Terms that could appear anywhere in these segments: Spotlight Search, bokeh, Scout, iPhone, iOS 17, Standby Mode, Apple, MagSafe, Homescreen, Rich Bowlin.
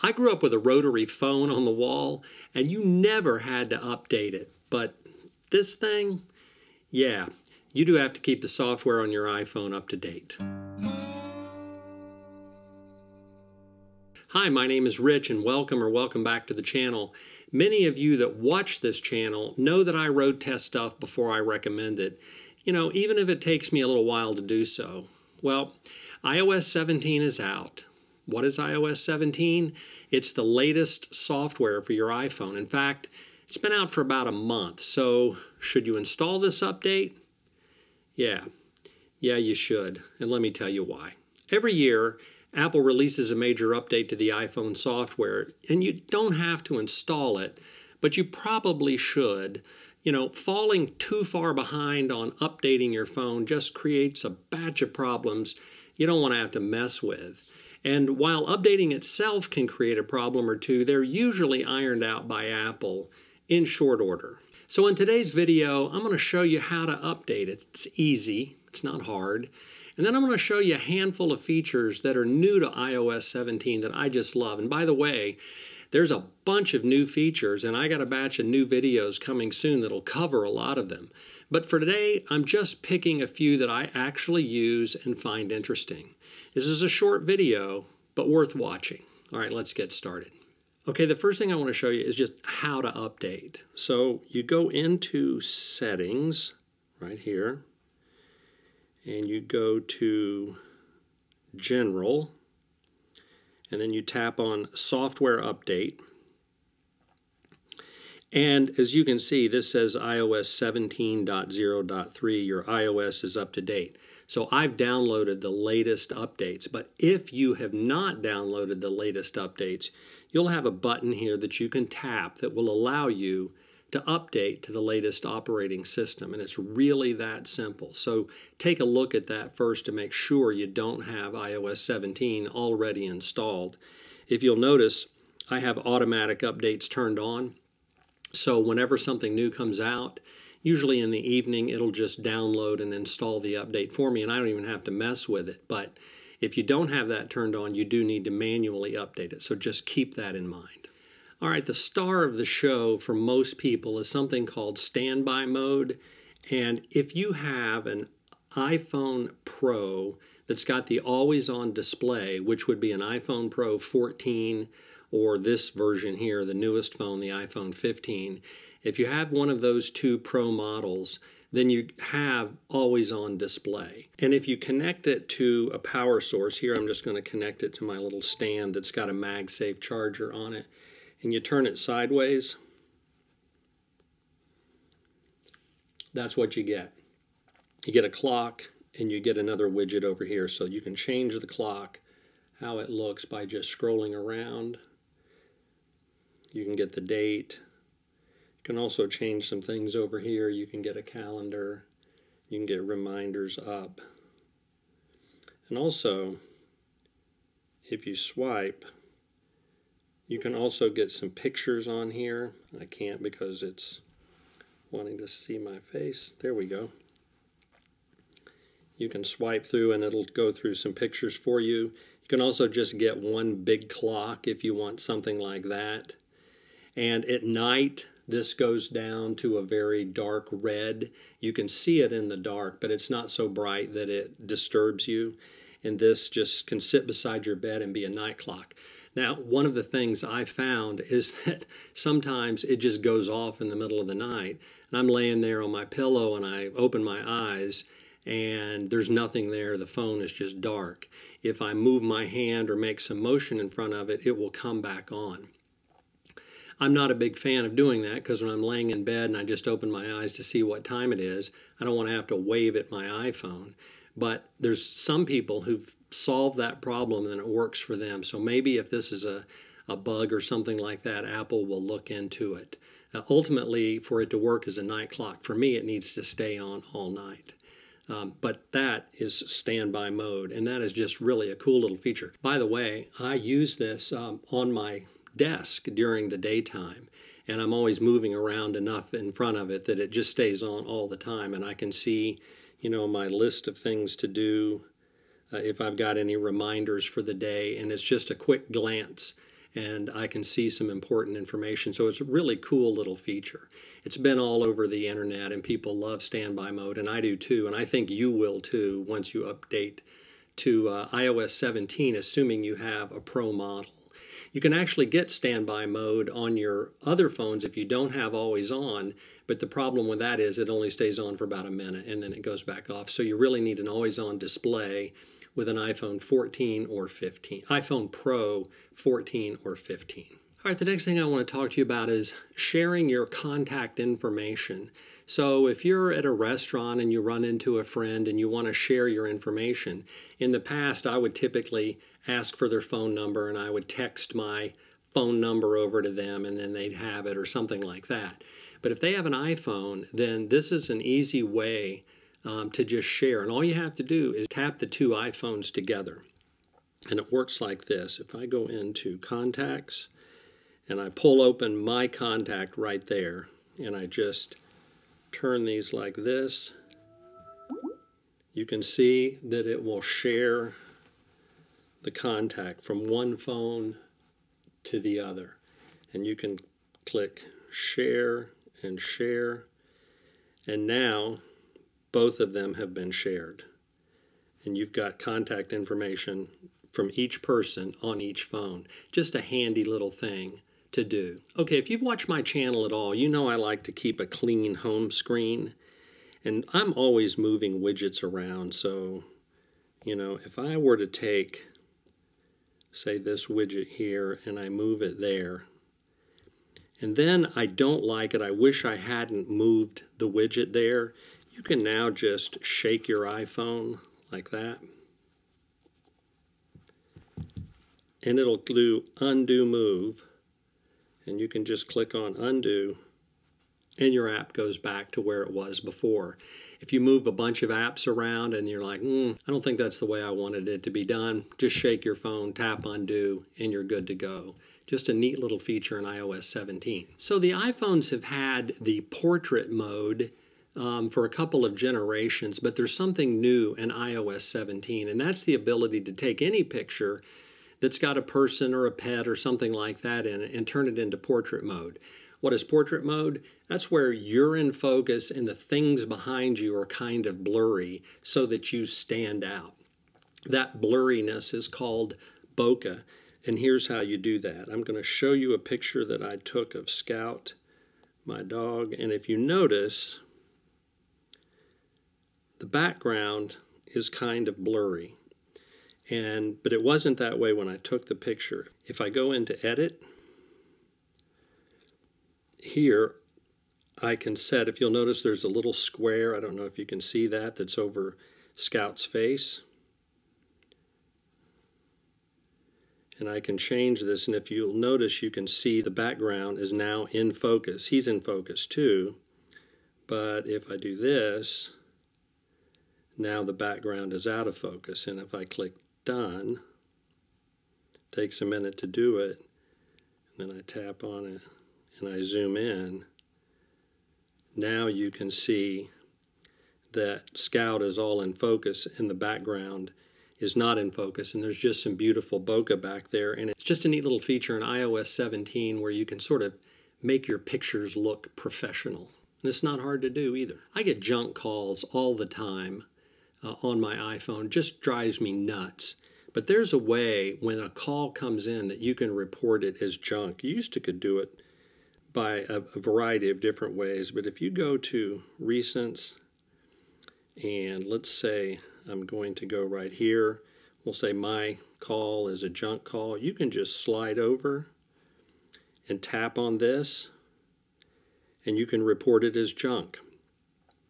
I grew up with a rotary phone on the wall, and you never had to update it. But this thing, yeah, you do have to keep the software on your iPhone up to date. Hi, my name is Rich, and welcome back to the channel. Many of you that watch this channel know that I road test stuff before I recommend it, you know, even if it takes me a little while to do so. Well, iOS 17 is out. What is iOS 17? It's the latest software for your iPhone. In fact, it's been out for about a month, so should you install this update? Yeah, you should, and let me tell you why. Every year, Apple releases a major update to the iPhone software, and you don't have to install it, but you probably should. You know, falling too far behind on updating your phone just creates a batch of problems you don't want to have to mess with. And while updating itself can create a problem or two, they're usually ironed out by Apple in short order. So in today's video, I'm going to show you how to update it. It's easy, it's not hard. And then I'm going to show you a handful of features that are new to iOS 17 that I just love. And by the way, there's a bunch of new features, and I got a batch of new videos coming soon that'll cover a lot of them. But for today, I'm just picking a few that I actually use and find interesting. This is a short video, but worth watching. All right, let's get started. Okay, the first thing I want to show you is just how to update. So you go into Settings right here, and you go to General, and then you tap on Software Update. And as you can see, this says iOS 17.0.3. Your iOS is up to date. So I've downloaded the latest updates. But if you have not downloaded the latest updates, you'll have a button here that you can tap that will allow you to update to the latest operating system. And it's really that simple. So take a look at that first to make sure you don't have iOS 17 already installed. If you'll notice, I have automatic updates turned on. So whenever something new comes out, usually in the evening, it'll just download and install the update for me, and I don't even have to mess with it. But if you don't have that turned on, you do need to manually update it, so just keep that in mind. All right, the star of the show for most people is something called Standby Mode, and if you have an iPhone Pro that's got the always-on display, which would be an iPhone Pro 14, or this version here, the newest phone, the iPhone 15. If you have one of those two Pro models, then you have always-on display. And if you connect it to a power source, here I'm just going to connect it to my little stand that's got a MagSafe charger on it, and you turn it sideways, that's what you get. You get a clock, and you get another widget over here, so you can change the clock, how it looks by just scrolling around. You can get the date. You can also change some things over here. You can get a calendar. You can get reminders up. And also, if you swipe, you can also get some pictures on here. I can't because it's wanting to see my face. There we go. You can swipe through and it'll go through some pictures for you. You can also just get one big clock if you want something like that. And at night, this goes down to a very dark red. You can see it in the dark, but it's not so bright that it disturbs you. And this just can sit beside your bed and be a night clock. Now, one of the things I found is that sometimes it just goes off in the middle of the night. And I'm laying there on my pillow and I open my eyes and there's nothing there. The phone is just dark. If I move my hand or make some motion in front of it, it will come back on. I'm not a big fan of doing that because when I'm laying in bed and I just open my eyes to see what time it is, I don't want to have to wave at my iPhone. But there's some people who've solved that problem and it works for them. So maybe if this is a bug or something like that, Apple will look into it. Ultimately, for it to work as a night clock, for me, it needs to stay on all night. But that is Standby Mode, and that is just really a cool little feature. By the way, I use this on my desk during the daytime, and I'm always moving around enough in front of it that it just stays on all the time, and I can see, you know, my list of things to do, if I've got any reminders for the day, and it's just a quick glance and I can see some important information. So it's a really cool little feature. It's been all over the internet, and people love Standby Mode, and I do too, and I think you will too once you update to iOS 17, assuming you have a Pro model. You can actually get Standby Mode on your other phones if you don't have Always On, but the problem with that is it only stays on for about a minute and then it goes back off. So you really need an Always On display with an iPhone 14 or 15, iPhone Pro 14 or 15. All right, the next thing I want to talk to you about is sharing your contact information. So if you're at a restaurant and you run into a friend and you want to share your information, in the past I would typically ask for their phone number and I would text my phone number over to them and then they'd have it or something like that. But if they have an iPhone, then this is an easy way to just share. And all you have to do is tap the two iPhones together. And it works like this. If I go into Contacts, and I pull open My Contact right there, and I just turn these like this, you can see that it will share the contact from one phone to the other. And you can click Share and Share, and now both of them have been shared. And you've got contact information from each person on each phone. Just a handy little thing to do. Okay, if you've watched my channel at all, you know I like to keep a clean home screen, and I'm always moving widgets around. So, you know, if I were to take, say, this widget here and I move it there, and then I don't like it, I wish I hadn't moved the widget there, you can now just shake your iPhone like that, and it'll do undo move. And you can just click on undo and your app goes back to where it was before. If you move a bunch of apps around and you're like, I don't think that's the way I wanted it to be done, just shake your phone, tap undo, and you're good to go. Just a neat little feature in iOS 17. So the iPhones have had the portrait mode for a couple of generations, but there's something new in iOS 17, and that's the ability to take any picture that's got a person or a pet or something like that in it and turn it into portrait mode. What is portrait mode? That's where you're in focus and the things behind you are kind of blurry so that you stand out. That blurriness is called bokeh, and here's how you do that. I'm going to show you a picture that I took of Scout, my dog, and if you notice, the background is kind of blurry. But it wasn't that way when I took the picture. If I go into Edit, here I can set, if you'll notice there's a little square, I don't know if you can see that, that's over Scout's face. And I can change this, and if you'll notice you can see the background is now in focus. He's in focus too, but if I do this, now the background is out of focus, and if I click Done, takes a minute to do it, and then I tap on it and I zoom in. Now you can see that Scout is all in focus and the background is not in focus, and there's just some beautiful bokeh back there, and it's just a neat little feature in iOS 17 where you can sort of make your pictures look professional. And it's not hard to do either. I get junk calls all the time on my iPhone. It just drives me nuts. But there's a way when a call comes in that you can report it as junk. You used to could do it by a variety of different ways, but if you go to Recents, and let's say I'm going to go right here, we'll say my call is a junk call. You can just slide over and tap on this, and you can report it as junk.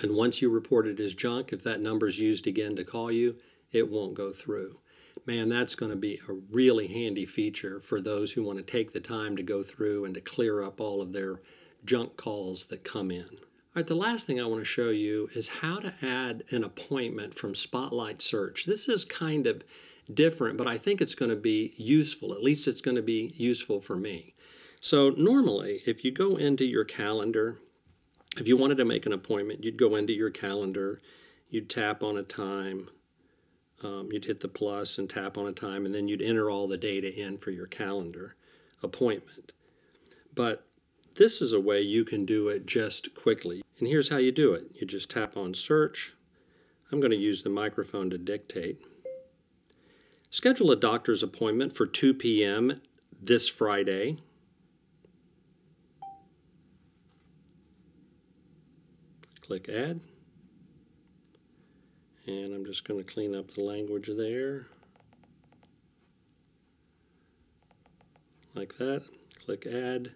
And once you report it as junk, if that number's used again to call you, it won't go through. Man, that's going to be a really handy feature for those who want to take the time to go through and to clear up all of their junk calls that come in. All right, the last thing I want to show you is how to add an appointment from Spotlight Search. This is kind of different, but I think it's going to be useful. At least it's going to be useful for me. So normally, if you go into your calendar, if you wanted to make an appointment, you'd go into your calendar, you'd tap on a time, you'd hit the plus and tap on a time, and then you'd enter all the data in for your calendar appointment. But this is a way you can do it just quickly. And here's how you do it. You just tap on search. I'm going to use the microphone to dictate. Schedule a doctor's appointment for 2 p.m. this Friday. Click add. And I'm just going to clean up the language there. Like that. Click add.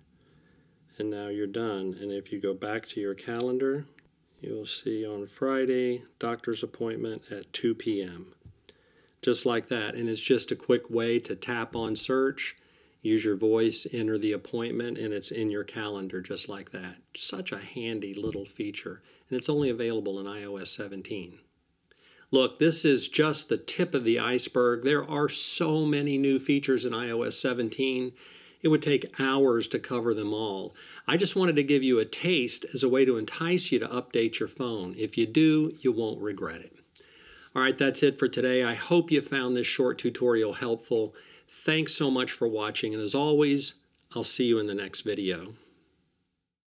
And now you're done. And if you go back to your calendar, you'll see on Friday, doctor's appointment at 2 p.m. Just like that. And it's just a quick way to tap on search, use your voice, enter the appointment, and it's in your calendar just like that. Such a handy little feature. And it's only available in iOS 17. Look, this is just the tip of the iceberg. There are so many new features in iOS 17. It would take hours to cover them all. I just wanted to give you a taste as a way to entice you to update your phone. If you do, you won't regret it. All right, that's it for today. I hope you found this short tutorial helpful. Thanks so much for watching, and as always, I'll see you in the next video.